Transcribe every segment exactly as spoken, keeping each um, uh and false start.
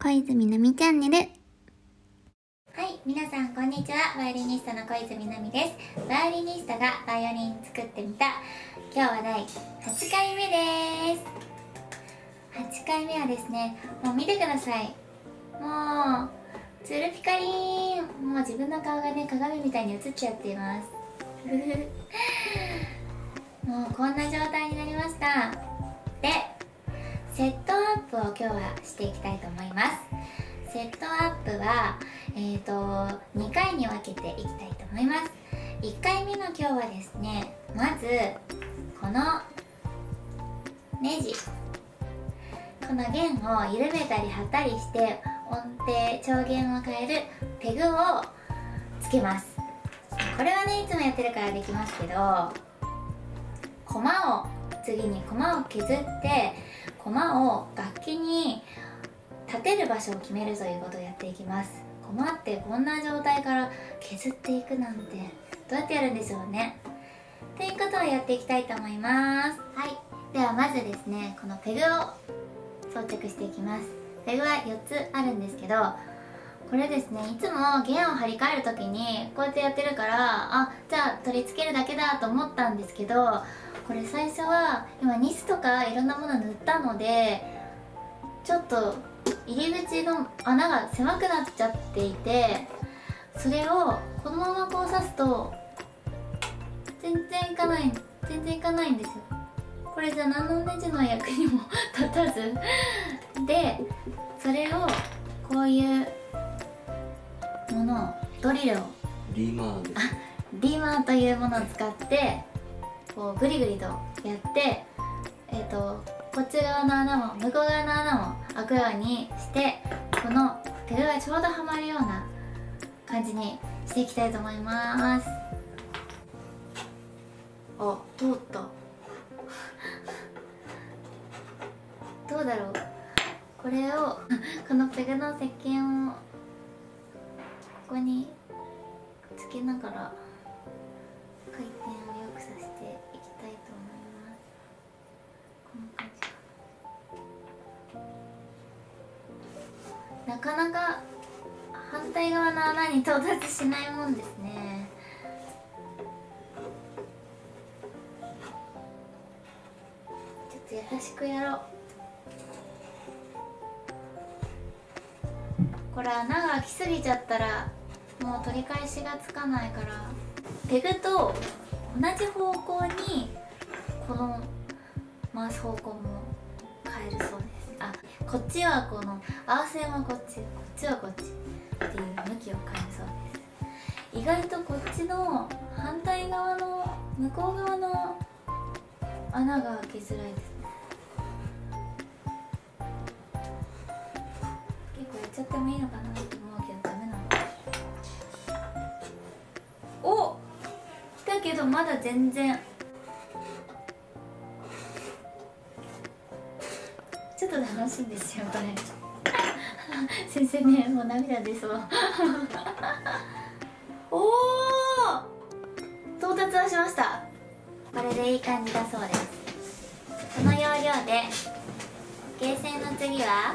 小泉奈美チャンネル。はい、皆さんこんにちは。バイオリニストの小泉奈美です。バイオリニストがバイオリン作ってみた、今日はだいはちかいめです。はちかいめはですね、もう見てください。もうツルピカリーン、もう自分の顔がね、鏡みたいに映っちゃっていますもうこんな状態になりました。で、セットアップを今日はしていきたいと思います。セットアップは、えーと、にかいに分けていきたいと思います。いっかいめの今日はですね、まずこのネジ、この弦を緩めたり張ったりして音程、調弦を変えるペグをつけます。これはね、いつもやってるからできますけど、コマを、次にコマを削ってコマを楽器に立てる場所を決めるということをやっていきます。コマってこんな状態から削っていくなんて、どうやってやるんでしょうね。ということをやっていきたいと思います。はい、ではまずですね、このペグを装着していきます。ペグはよっつあるんですけど、これですね、いつも弦を張り替える時にこうやってやってるから、あ、じゃあ取り付けるだけだと思ったんですけど、これ最初は今ニスとかいろんなもの塗ったので、ちょっと入り口の穴が狭くなっちゃっていて、それをこのままこう刺すと全然いかない全然いかないんですよ。これじゃ何のネジの役にも立たずで、それをこういうものを、ドリルを、リーマーです。あ、リーマーというものを使ってこうグリグリとやって、えーと、こっち側の穴も向こう側の穴も開くようにして、このペグがちょうどはまるような感じにしていきたいと思います。あ、通ったどうだろう、これをこのペグの石鹸をここにつけながら回転をよくさせていきたいと思います。こんな感じ。なかなか反対側の穴に到達しないもんですね。ちょっと優しくやろう。これ穴が開きすぎちゃったらもう取り返しがつかないから、ペグと同じ方向にこの回す方向も変えるそうです。あ、こっちはこの合わせもこっち、こっちはこっちっていう向きを変えるそうです。意外とこっちの反対側の向こう側の穴が開きづらいです。結構やっちゃってもいいのかなと思うけど、ダメなの。お、だけどまだ全然、ちょっと楽しいんですよこれ先生ね、もう涙出そうおお、到達はしました。これでいい感じだそうです。この要領でゲーセンの次は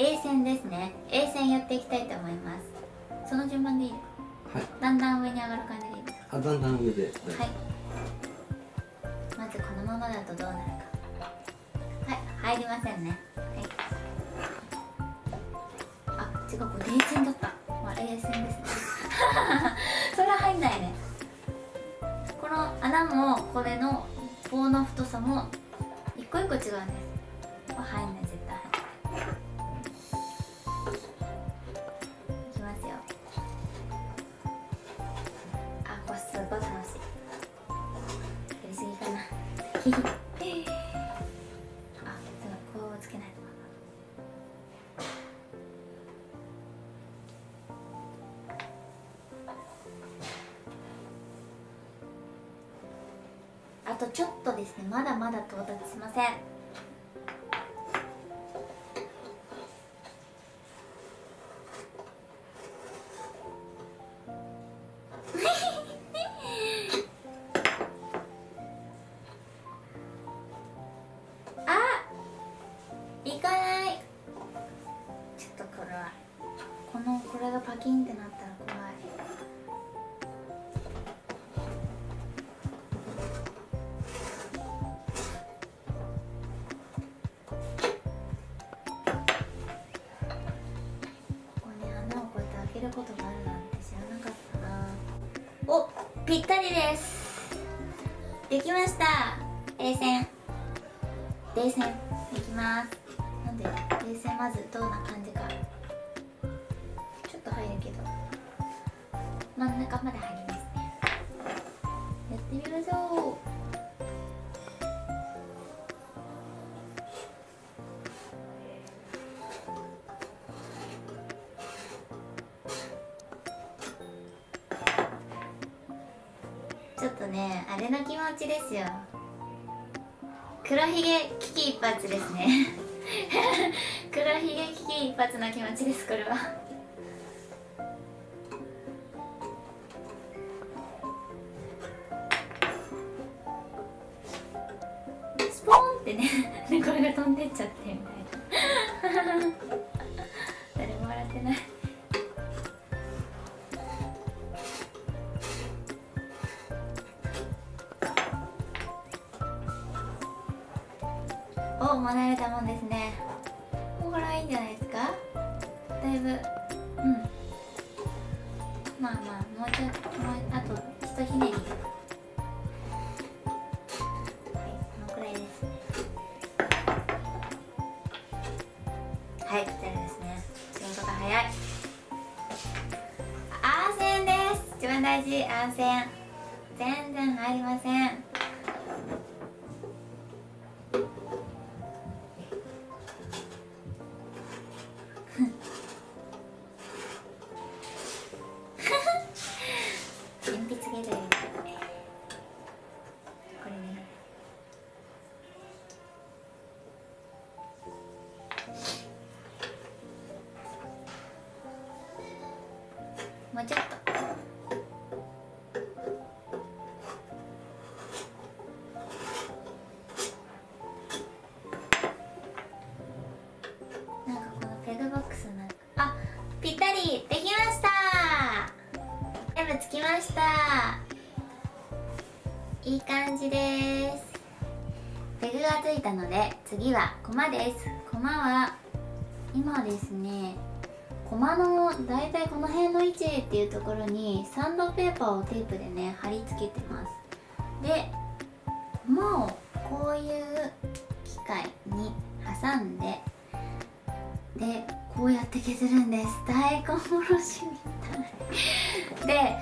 A 線ですね。 A 線やっていきたいと思います。その順番でいいですか？はい、だんだん上に上がる感じでいいですか？あ、だんだん上で、はい。まずこのままだとどうなるか。はい、入りませんね。はい、あ、違う、これ冷線だった。まあ、冷線ですねそれは入んないね。この穴もこれの棒の太さも一個一個違うんです。これ入んない、絶対入んない。いきますよ。あ、これすごい楽しい。やりすぎかなあ、でもこうつけないと。あとちょっとですね、まだまだ到達しません。あ、行かない。ちょっとこれはこのこれがパキンってなったら怖い。ここに穴をこうやって開けることがあるなんて知らなかったな。お、ぴったりです。できました。冷戦冷戦いきます。なんで冷戦、まずどんな感じかちょっと入るけど真ん中まで入りますね。やってみましょう。ちょっとね、あれの気持ちですよ。黒ひげ危機一髪ですね黒ひげ危機一髪の気持ちです、これはスポーンってねこれが飛んでっちゃってみたいな誰も笑ってない。お、もう慣れたもんですね。もうこれはいいんじゃないですか。だいぶ、うん、まあまあ、もうちょっと、もうあとひとひねり、はい、このくらいですね。はい、ぴったりですね。仕事が早い。安全です。一番大事、安全。全然入りません。もうちょっと。なんかこのペグボックスなんか、あ、ぴったりできましたー。全部つきました。いい感じです。ペグがついたので次はコマです。コマは今ですね、コマの大体この辺の位置っていうところにサンドペーパーをテープでね貼り付けてます。で、コマをこういう機械に挟んで、でこうやって削るんです。大根おろしみたいで、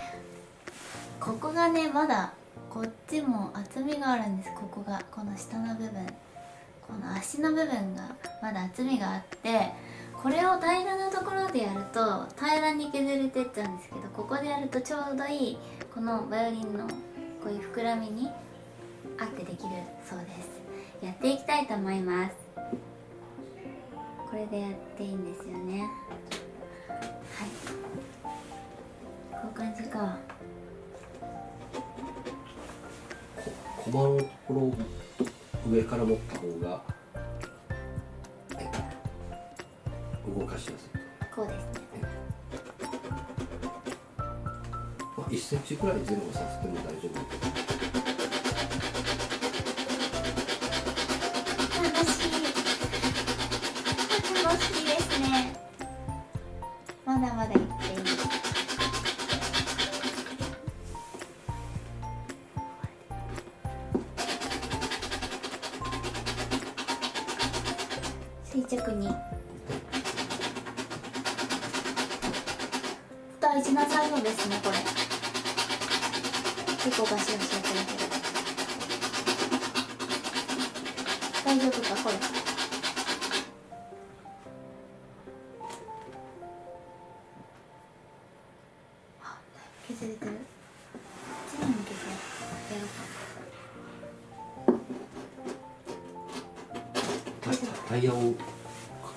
ここがねまだこっちも厚みがあるんです。ここが、この下の部分、この足の部分がまだ厚みがあって、これを平らなところでやると平らに削れてっちゃうんですけど、ここでやるとちょうどいい、このバイオリンのこういう膨らみに合ってできるそうです。やっていきたいと思います。これでやっていいんですよね。はい、こういう感じか。コマのところを上から持った方が動かしやすい。こうですね。まあ、いちセンチくらい前後させても大丈夫。楽しい。楽しいですね。まだまだいっていい。垂直に。大事な作業ですね、これ。結構ガシガシやってるけど大丈夫か、これ。あ、削れてる。こっちに向けてやろうか。タイヤをくっ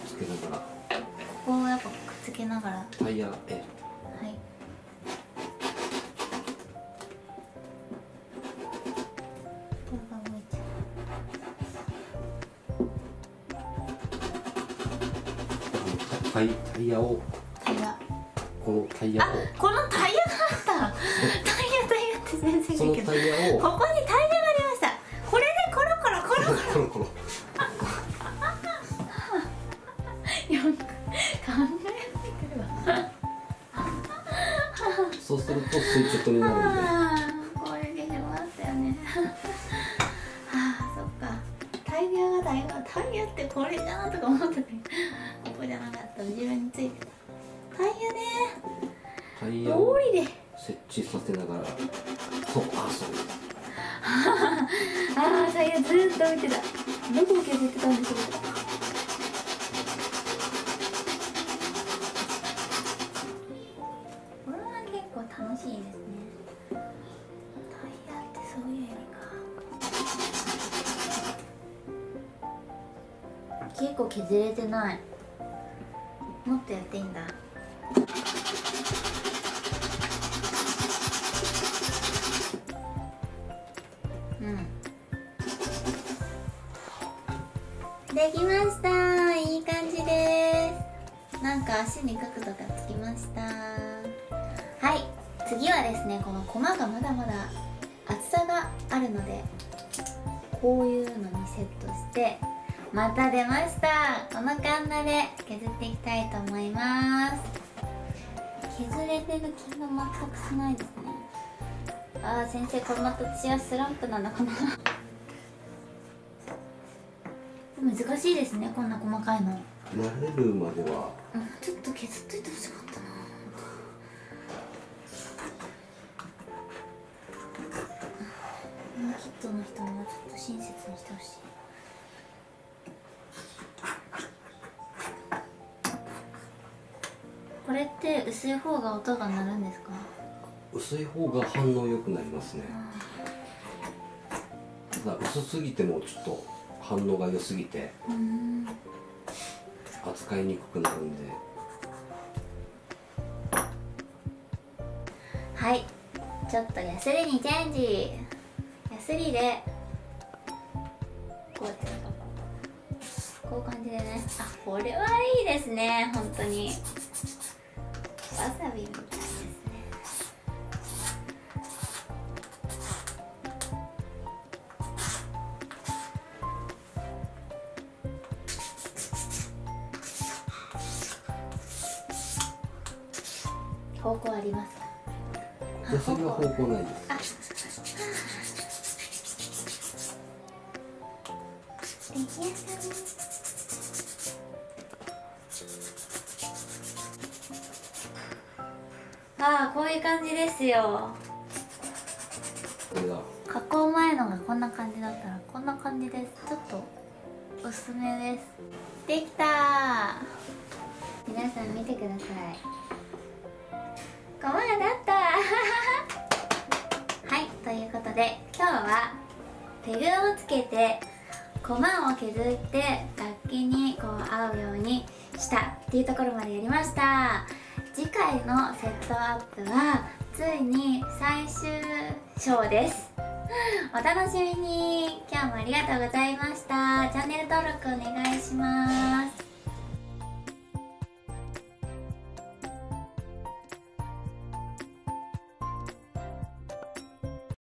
つけながら、ここをやっぱくっつけながらタイヤ、ええ、タイタイヤをタイヤこのタイヤをあこのタイヤがあったタイヤタイヤって全然いいけど、そのタイヤをここにタイヤがありました。これでコロコロコロコロコロコロよく考えてくるわそうすると垂直になるんで、こういう現象もあったよねああそっか、タイヤがタイヤタイヤってこれじゃなとか思ってたけど、ここじゃなかった。自分についてたタイヤね、タイヤを設置させながら、そうあそうああタイヤずーっと見てた。どこを削ってたんでしょうか。楽しいですね。タイヤってそういう意味か。結構削れてない。もっとやっていいんだ。うん。できました。いい感じです。なんか足に角度がつきました。はい。次はですね、このコマがまだまだ厚さがあるので、こういうのにセットして、また出ました、このカンナで削っていきたいと思います。削れてる気が全くしないですね。あー先生、これまた私はスランプなのかな難しいですね、こんな細かいの。慣れるまではちょっと削っといてほしかったな。キットの人もちょっと親切にしてほしい。これって薄い方が音が鳴るんですか？薄い方が反応良くなりますね。ただ薄すぎてもちょっと反応が良すぎて扱いにくくなるんで。はい、ちょっとヤスリにチェンジ。スリーでこうやってこういう感じでね、あこれはいいですね、本当にわさびみたいですね。方向ありますか？そんな方向ないです。ああこういう感じですよ。加工前のがこんな感じだったらこんな感じです。ちょっと薄めです。できたー。皆さん見てください、ごまがなったはい、ということで今日はペグをつけてコマを削って楽器にこう合うようにしたっていうところまでやりました。次回のセットアップはついに最終章です。お楽しみに。今日もありがとうございました。チャンネル登録お願いします。